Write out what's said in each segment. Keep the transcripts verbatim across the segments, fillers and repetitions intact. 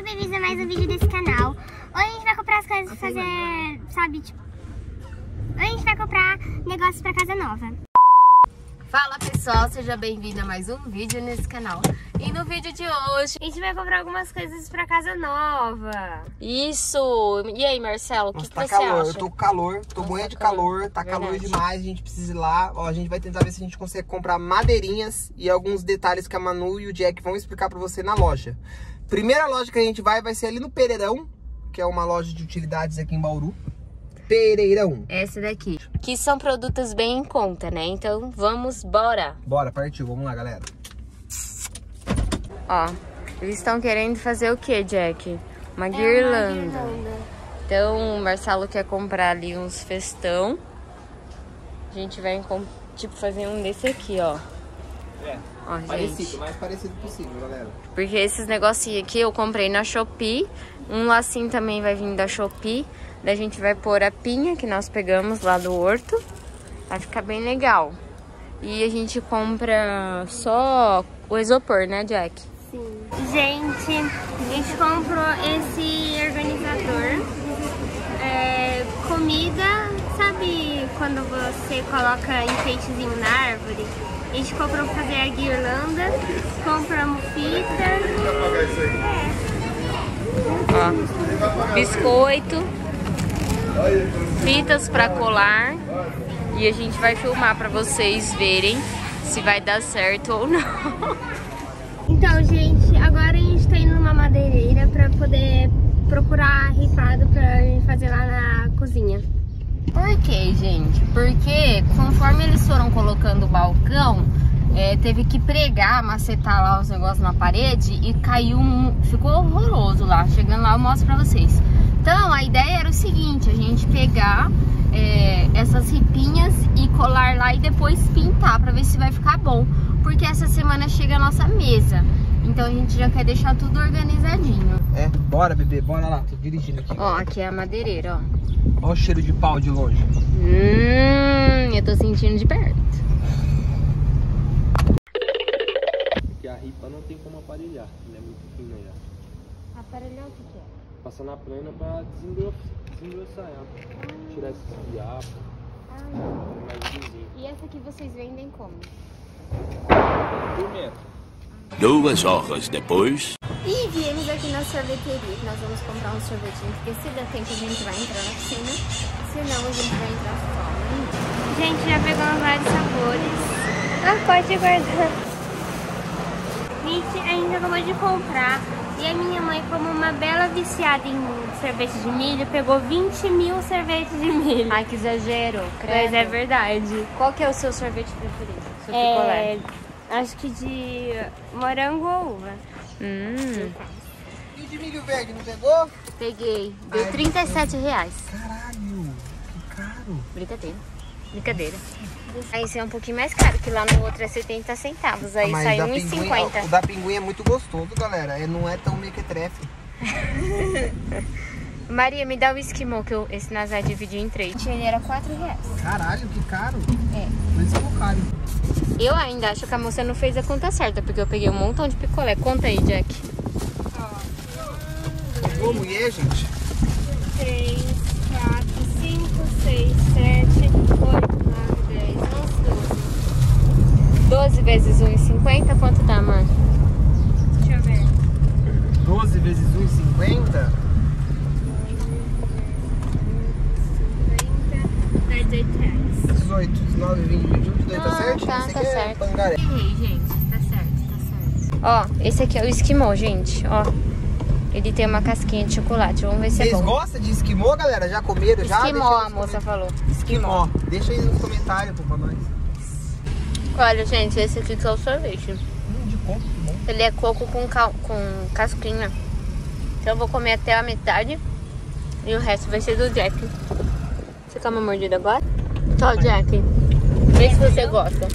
Sejam bem-vindos a mais um vídeo desse canal. Hoje a gente vai comprar as coisas pra fazer, sabe, tipo... Hoje a gente vai comprar negócios pra casa nova. Fala pessoal, seja bem-vindo a mais um vídeo nesse canal. E no vídeo de hoje a gente vai comprar algumas coisas pra casa nova. Isso! E aí, Marcelo, o que, que tá você calor, acha? Eu tô com calor, tô morrendo de calor, tá verdade. Calor demais, a gente precisa ir lá. Ó, a gente vai tentar ver se a gente consegue comprar madeirinhas e alguns detalhes que a Manu e o Jack vão explicar pra você na loja. Primeira loja que a gente vai, vai ser ali no Pereirão, que é uma loja de utilidades aqui em Bauru. Pereirão. Essa daqui. Que são produtos bem em conta, né? Então, vamos, bora. Bora, partiu. Vamos lá, galera. Ó, eles estão querendo fazer o que, Jack? Uma, é guirlanda. uma guirlanda. Então, o Marcelo quer comprar ali uns festão. A gente vai, tipo, fazer um desse aqui, ó. É. Ó, parecido, gente. Mais parecido possível, galera. Porque esses negocinhos aqui eu comprei na Shopee. Um lacinho também vai vir da Shopee. Daí a gente vai pôr a pinha que nós pegamos lá do horto. Vai ficar bem legal. E a gente compra só o isopor, né, Jack? Sim. Gente, a gente comprou esse organizador. É, comida, sabe quando você coloca enfeitezinho na árvore? A gente comprou pra fazer a guirlanda, compramos fita. É. Ó, biscoito, fitas pra colar, e a gente vai filmar pra vocês verem se vai dar certo ou não. Então, gente, agora a gente tá indo numa madeireira pra poder procurar ripado pra gente fazer lá na cozinha. Por quê, gente? Porque conforme eles foram colocando o balcão, é, teve que pregar, macetar lá os negócios na parede e caiu um... Ficou horroroso lá. Chegando lá eu mostro pra vocês. Então, a ideia era o seguinte, a gente pegar é, essas ripinhas e colar lá e depois pintar pra ver se vai ficar bom. Porque essa semana chega a nossa mesa. Então a gente já quer deixar tudo organizadinho. É, bora bebê, bora lá. Tô dirigindo aqui. Ó, aqui é a madeireira, ó. Olha o cheiro de pau de longe. Hum, eu tô sentindo de perto. Porque a ripa não tem como aparelhar, ela é muito fina já. Aparelhar o que que é? Passar na plana pra desengrossar ela. Ah. Tirar esses fiapos. Ah. E essa aqui vocês vendem como? Por metro. Duas horas depois... E viemos aqui na sorveteria, que nós vamos comprar um sorvetinho, porque se der tempo a gente vai entrar na piscina, senão a gente vai entrar só. Gente, já pegamos vários sabores. Ah, pode guardar. Gente, a gente acabou de comprar, e a minha mãe, como uma bela viciada em sorvete de milho, pegou vinte mil sorvetes de milho. Ai, que exagero, credo. Mas é verdade. Qual que é o seu sorvete preferido? Seu é... picolé? Acho que de morango ou uva. Hum. E de milho verde, não pegou? Peguei. Deu ai, trinta e sete reais. Caralho, que caro. Brincadeira. Brincadeira. Aí esse é um pouquinho mais caro, que lá no outro é setenta centavos. Aí ah, saiu um e cinquenta. O da pinguim é muito gostoso, galera. Ele não é tão mequetrefe. Maria, me dá o esquimô, que eu, esse Nazar dividiu em três. Ele era quatro reais. Caralho, que caro. É. Mas ficou caro. Eu ainda acho que a moça não fez a conta certa, porque eu peguei um montão de picolé. Conta aí, Jack. Ó. Ô, mulher, gente. três, quatro, cinco, seis, sete, oito, nove, dez, onze, doze. doze vezes um e cinquenta, quanto dá, mano? Deixa eu ver. doze vezes um e cinquenta? dezoito, dezenove, vinte, vinte e um, vinte e dois, tá certo? Tá, tá certo. Errei, gente. Tá certo, tá certo. Ó, esse aqui é o esquimô, gente. Ó, ele tem uma casquinha de chocolate. Vamos ver se é bom. Vocês gostam de esquimô, galera? Já comeram? Já? Esquimô, a moça falou. Esquimó. Deixa aí nos comentários, pô, pra nós. Olha, gente, esse aqui que é o sorvete. Hum, de coco, bom. Ele é coco com, cal... com casquinha. Então eu vou comer até a metade e o resto vai ser do Jack. Você quer uma mordida agora? Só, Jack. Vê se você gosta.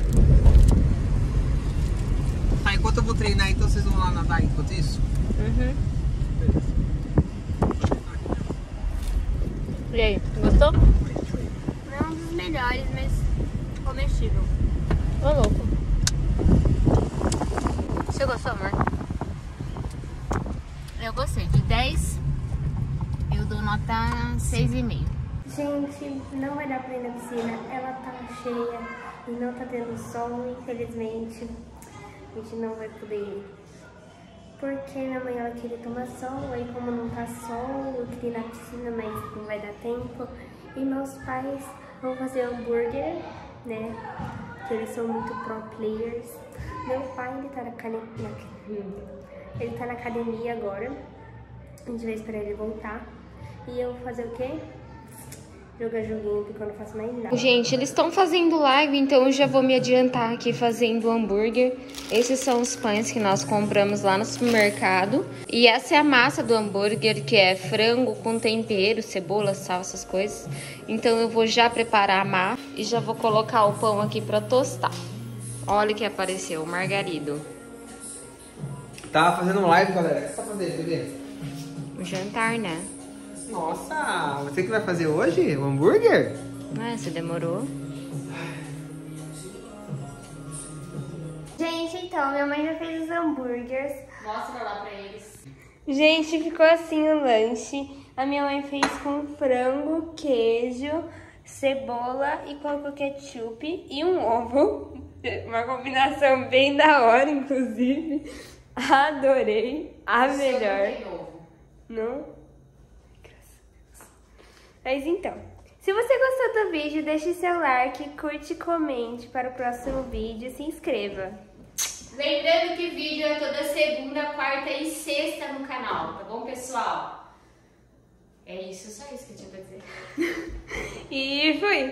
Tá, enquanto eu vou treinar, então vocês vão lá nadar enquanto isso? Uhum. E aí, gostou? Não é um dos melhores, mas comestível. Ô, louco. Você gostou, amor? Eu gostei. De dez, eu dou nota seis vírgula cinco. Gente, não vai dar pra ir na piscina. Ela tá cheia e não tá tendo sol, infelizmente. A gente não vai poder ir. Porque minha mãe, ela queria tomar sol, aí como não tá sol, eu queria ir na piscina, mas não vai dar tempo. E meus pais vão fazer hambúrguer, né? Que eles são muito pro players. Meu pai, ele tá na, cane... ele tá na academia agora. A gente vai esperar ele voltar. E eu vou fazer o quê? Jogar joguinho, porque eu não faço mais nada. Gente, eles estão fazendo live, então eu já vou me adiantar aqui fazendo hambúrguer. Esses são os pães que nós compramos lá no supermercado. E essa é a massa do hambúrguer, que é frango com tempero, cebola, sal, essas coisas. Então eu vou já preparar a massa e já vou colocar o pão aqui pra tostar. Olha o que apareceu, o margarido. Tava fazendo live, galera. O que você tá fazendo, bebê? O jantar, né? Nossa, você que vai fazer hoje? O hambúrguer? Ah, você demorou. Gente, então, minha mãe já fez os hambúrgueres. Mostra lá pra eles. Gente, ficou assim o lanche. A minha mãe fez com frango, queijo, cebola e colocou ketchup e um ovo. Uma combinação bem da hora, inclusive. Adorei. A melhor. Não? Mas então, se você gostou do vídeo, deixe seu like, curte e comente para o próximo vídeo e se inscreva. Lembrando que vídeo é toda segunda, quarta e sexta no canal, tá bom, pessoal? É isso, só isso que eu tinha pra dizer. E fui!